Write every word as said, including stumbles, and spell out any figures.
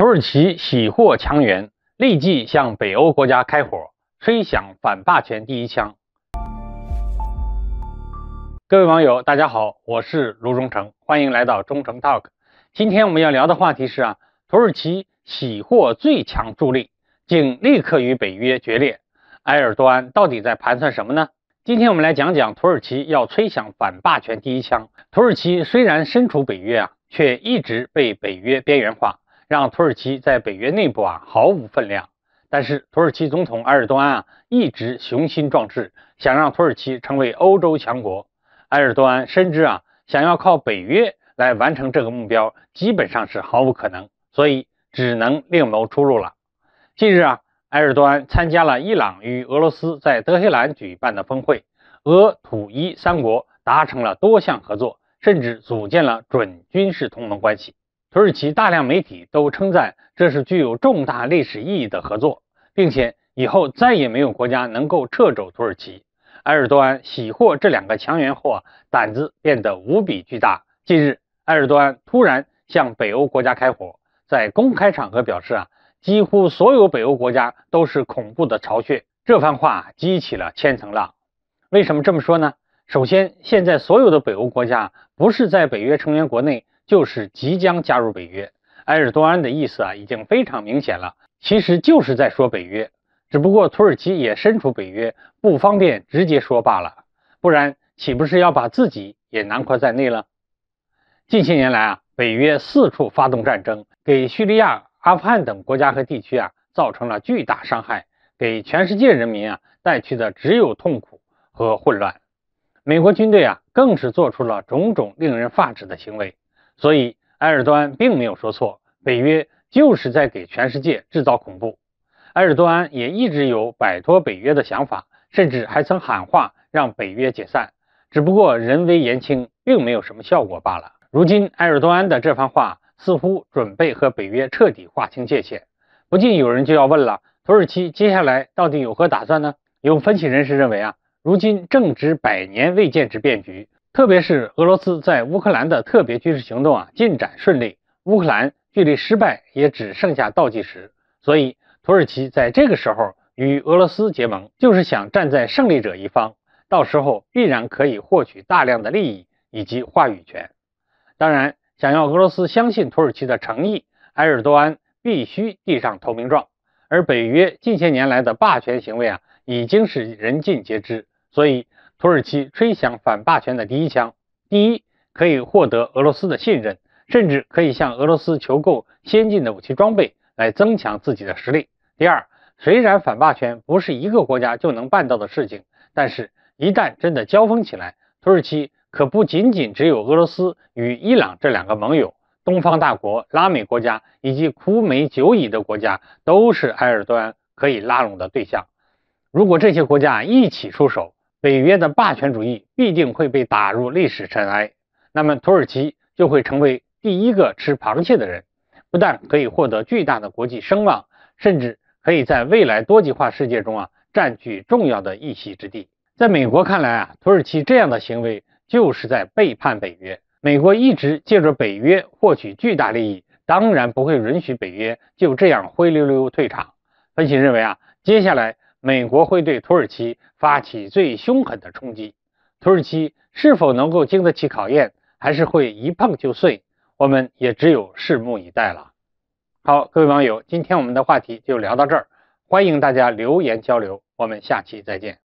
土耳其喜获强援，立即向北欧国家开火，吹响反霸权第一枪。各位网友，大家好，我是卢忠诚，欢迎来到忠诚 talk。今天我们要聊的话题是啊，土耳其喜获最强助力，竟立刻与北约决裂。埃尔多安到底在盘算什么呢？今天我们来讲讲土耳其要吹响反霸权第一枪。土耳其虽然身处北约啊，却一直被北约边缘化，让土耳其在北约内部啊毫无分量。但是土耳其总统埃尔多安啊一直雄心壮志，想让土耳其成为欧洲强国。埃尔多安深知啊，想要靠北约来完成这个目标，基本上是毫无可能，所以只能另谋出路了。近日啊，埃尔多安参加了伊朗与俄罗斯在德黑兰举办的峰会，俄土伊三国达成了多项合作，甚至组建了准军事同盟关系。土耳其大量媒体都称赞这是具有重大历史意义的合作，并且以后再也没有国家能够掣肘土耳其。埃尔多安喜获这两个强援后啊，胆子变得无比巨大。近日，埃尔多安突然向北欧国家开火，在公开场合表示啊，几乎所有北欧国家都是恐怖的巢穴。这番话激起了千层浪。为什么这么说呢？首先，现在所有的北欧国家不是在北约成员国内，就是即将加入北约。埃尔多安的意思啊，已经非常明显了，其实就是在说北约，只不过土耳其也身处北约，不方便直接说罢了，不然岂不是要把自己也囊括在内了？近些年来啊，北约四处发动战争，给叙利亚、阿富汗等国家和地区啊造成了巨大伤害，给全世界人民啊带去的只有痛苦和混乱。美国军队啊更是做出了种种令人发指的行为，所以埃尔多安并没有说错，北约就是在给全世界制造恐怖。埃尔多安也一直有摆脱北约的想法，甚至还曾喊话让北约解散，只不过人微言轻，并没有什么效果罢了。如今埃尔多安的这番话似乎准备和北约彻底划清界限，不禁有人就要问了，土耳其接下来到底有何打算呢？有分析人士认为啊，如今正值百年未见之变局，特别是俄罗斯在乌克兰的特别军事行动啊进展顺利，乌克兰距离失败也只剩下倒计时，所以土耳其在这个时候与俄罗斯结盟，就是想站在胜利者一方，到时候必然可以获取大量的利益以及话语权。当然，想要俄罗斯相信土耳其的诚意，埃尔多安必须递上投名状。而北约近些年来的霸权行为啊，已经是人尽皆知，所以土耳其吹响反霸权的第一枪，第一，可以获得俄罗斯的信任，甚至可以向俄罗斯求购先进的武器装备来增强自己的实力。第二，虽然反霸权不是一个国家就能办到的事情，但是一旦真的交锋起来，土耳其可不仅仅只有俄罗斯与伊朗这两个盟友，东方大国、拉美国家以及苦美久矣的国家都是埃尔多安可以拉拢的对象。如果这些国家一起出手，北约的霸权主义必定会被打入历史尘埃，那么土耳其就会成为第一个吃螃蟹的人，不但可以获得巨大的国际声望，甚至可以在未来多极化世界中啊占据重要的一席之地。在美国看来啊，土耳其这样的行为就是在背叛北约。美国一直借着北约获取巨大利益，当然不会允许北约就这样灰溜溜退场。分析认为啊，接下来美国会对土耳其发起最凶狠的冲击。土耳其是否能够经得起考验，还是会一碰就碎，我们也只有拭目以待了。好，各位网友，今天我们的话题就聊到这儿，欢迎大家留言交流，我们下期再见。